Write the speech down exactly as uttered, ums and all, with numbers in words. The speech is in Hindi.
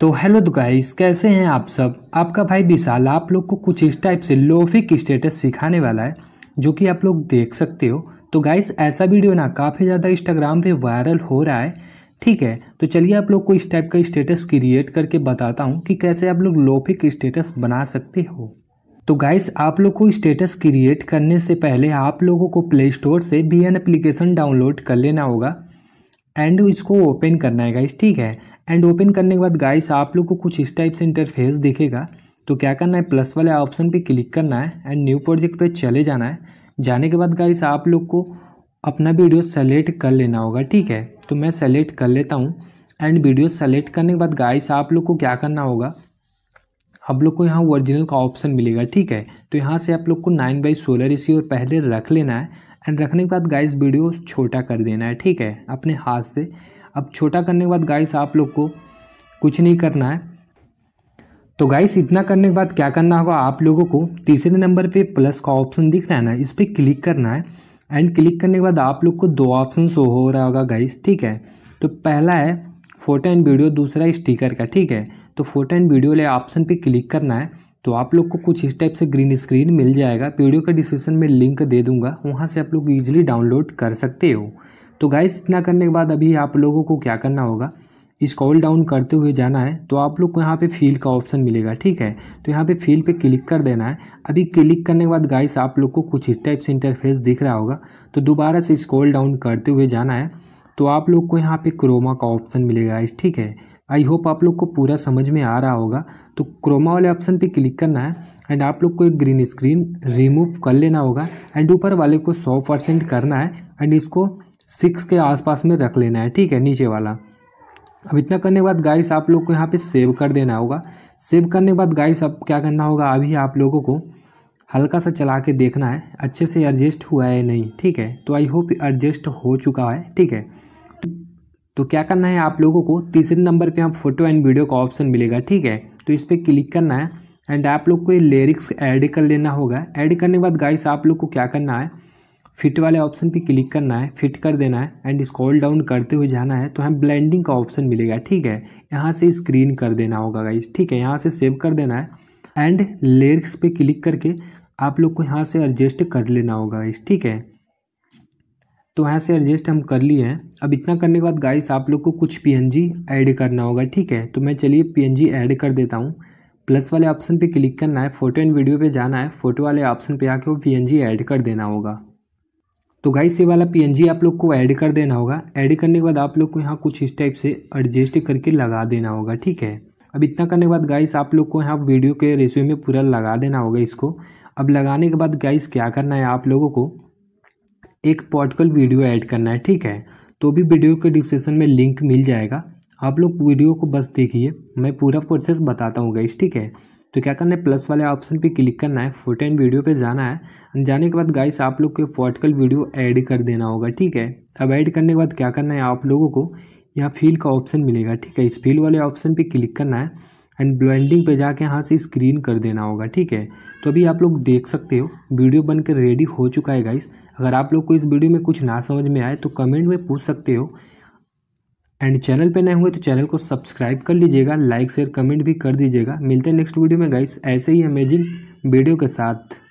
तो हेलो गाइस, कैसे हैं आप सब। आपका भाई विशाल आप लोग को कुछ इस टाइप से लोफिक स्टेटस सिखाने वाला है जो कि आप लोग देख सकते हो। तो गाइस ऐसा वीडियो ना काफ़ी ज़्यादा इंस्टाग्राम पे वायरल हो रहा है, ठीक है। तो चलिए आप लोग को इस टाइप का स्टेटस क्रिएट करके बताता हूँ कि कैसे आप लोग लोफिक स्टेटस बना सकते हो। तो गाइस आप लोग को स्टेटस क्रिएट करने से पहले आप लोगों को प्ले स्टोर से भी एन एप्लीकेशन डाउनलोड कर लेना होगा एंड इसको ओपन करना है गाइस, ठीक है। एंड ओपन करने के बाद गाइस आप लोग को कुछ इस टाइप से इंटरफेस दिखेगा। तो क्या करना है, प्लस वाले ऑप्शन पे क्लिक करना है एंड न्यू प्रोजेक्ट पे चले जाना है। जाने के बाद गाइस आप लोग को अपना वीडियो सेलेक्ट कर लेना होगा, ठीक है। तो मैं सेलेक्ट कर लेता हूँ एंड वीडियो सेलेक्ट करने के बाद गाइस आप लोग को क्या करना होगा, आप लोग को यहाँ ओरिजिनल का ऑप्शन मिलेगा, ठीक है। तो यहाँ से आप लोग को नाइन बाई सोलह इसी और पहले रख लेना है एंड रखने के बाद गाइस वीडियो छोटा कर देना है, ठीक है, अपने हाथ से। अब छोटा करने के बाद गाइस आप लोग को कुछ नहीं करना है। तो गाइस इतना करने के बाद क्या करना होगा, आप लोगों को तीसरे नंबर पे प्लस का ऑप्शन दिख रहा है ना, इस पर क्लिक करना है एंड क्लिक करने के बाद आप लोग को दो ऑप्शन शो हो रहा होगा गाइस, ठीक है। तो पहला है फोटो एंड वीडियो, दूसरा स्टिकर का, ठीक है। तो फोटो एंड वीडियो वाले ऑप्शन पर क्लिक करना है। तो आप लोग को कुछ इस टाइप से ग्रीन स्क्रीन मिल जाएगा। वीडियो का डिस्क्रिप्शन में लिंक दे दूंगा, वहाँ से आप लोग ईजिली डाउनलोड कर सकते हो। तो गाइस इतना करने के बाद अभी आप लोगों को क्या करना होगा, स्क्रॉल डाउन करते हुए जाना है। तो आप लोग को यहाँ पे फील का ऑप्शन मिलेगा, ठीक है। तो यहाँ पे फील पे क्लिक कर देना है। अभी क्लिक करने के बाद गाइस आप लोग को कुछ इस टाइप से इंटरफेस दिख रहा होगा। तो दोबारा से स्क्रॉल डाउन करते हुए जाना है। तो आप लोग को यहाँ पर क्रोमा का ऑप्शन मिलेगा गाइस, ठीक है। आई होप आप लोग को पूरा समझ में आ रहा होगा। तो क्रोमा वाले ऑप्शन पे क्लिक करना है एंड आप लोग को एक ग्रीन स्क्रीन रिमूव कर लेना होगा एंड ऊपर वाले को सौ परसेंट करना है एंड इसको सिक्स के आसपास में रख लेना है, ठीक है, नीचे वाला। अब इतना करने के बाद गाइस आप लोग को यहाँ पे सेव कर देना होगा। सेव करने के बाद गाइस अब क्या करना होगा, अभी आप लोगों को हल्का सा चला के देखना है अच्छे से एडजस्ट हुआ है नहीं, ठीक है। तो आई होप एडजस्ट हो चुका है, ठीक है। तो क्या करना है, आप लोगों को तीसरे नंबर पे हम फोटो एंड वीडियो का ऑप्शन मिलेगा, ठीक है। तो इस पर क्लिक करना है एंड आप लोग को ये लिरिक्स ऐड कर लेना होगा। ऐड करने के बाद गाइस आप लोग को क्या करना है, फिट वाले ऑप्शन पे क्लिक करना है, फिट कर देना है एंड स्क्रॉल डाउन करते हुए जाना है। तो हमें ब्लेंडिंग का ऑप्शन मिलेगा, ठीक है। यहाँ से स्क्रीन कर देना होगा गाइस, ठीक है। यहाँ से सेव कर देना है एंड लिरिक्स पे क्लिक करके आप लोग को यहाँ से एडजस्ट कर लेना होगा गाइस, ठीक है। तो यहाँ से एडजस्ट हम कर लिए हैं। अब इतना करने के बाद गाइस आप लोग को कुछ पीएनजी ऐड करना होगा, ठीक है। तो मैं चलिए पीएनजी ऐड कर देता हूँ। प्लस वाले ऑप्शन पे क्लिक करना है, फोटो एंड वीडियो पे जाना है, फोटो वाले ऑप्शन पे आके वो पीएनजी ऐड कर देना होगा। तो गाइस ये वाला पीएनजी आप लोग को ऐड कर देना होगा। ऐड करने के बाद आप लोग को यहाँ कुछ इस टाइप से एडजस्ट करके लगा देना होगा, ठीक है। अब इतना करने के बाद गाइस आप लोग को यहाँ वीडियो के रेशियो में पूरा लगा देना होगा इसको। अब लगाने के बाद गाइस क्या करना है, आप लोगों को एक पॉर्टिकल वीडियो ऐड करना है, ठीक है। तो भी वीडियो के डिस्क्रिप्शन में लिंक मिल जाएगा, आप लोग वीडियो को बस देखिए, मैं पूरा प्रोसेस बताता हूँ गाइस, ठीक है। तो क्या करना है, प्लस वाले ऑप्शन पे क्लिक करना है, फोटो एंड वीडियो पे जाना है। जाने के बाद गाइस आप लोग को पॉर्टिकल वीडियो ऐड कर देना होगा, ठीक है। अब ऐड करने के बाद क्या करना है, आप लोगों को यहाँ फील का ऑप्शन मिलेगा, ठीक है। इस फील वाले ऑप्शन पर क्लिक करना है एंड ब्लेंडिंग पे जाके यहाँ से स्क्रीन कर देना होगा, ठीक है। तो अभी आप लोग देख सकते हो वीडियो बनकर रेडी हो चुका है गाइस। अगर आप लोग को इस वीडियो में कुछ ना समझ में आए तो कमेंट में पूछ सकते हो एंड चैनल पे नए हुए तो चैनल को सब्सक्राइब कर लीजिएगा, लाइक शेयर कमेंट भी कर दीजिएगा। मिलते हैं नेक्स्ट वीडियो में गाइस ऐसे ही अमेजिंग वीडियो के साथ।